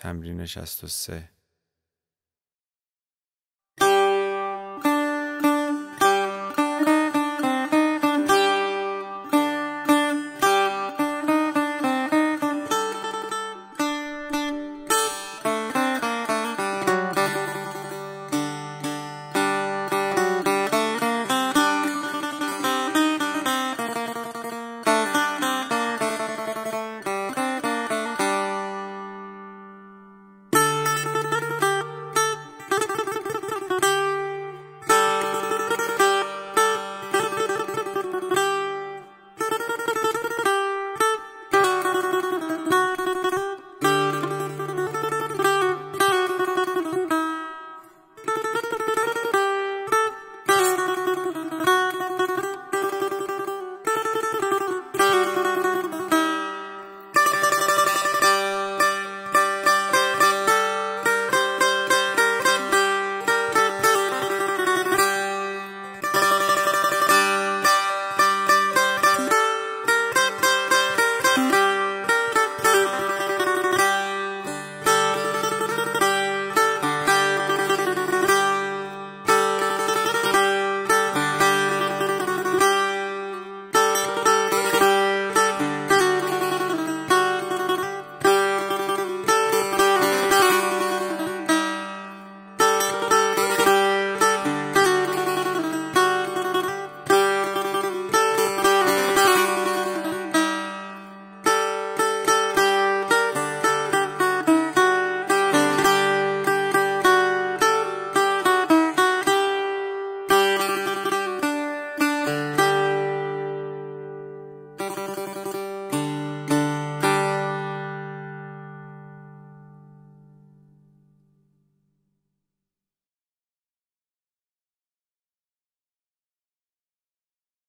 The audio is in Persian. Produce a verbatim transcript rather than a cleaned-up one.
تمرین شصت و سه.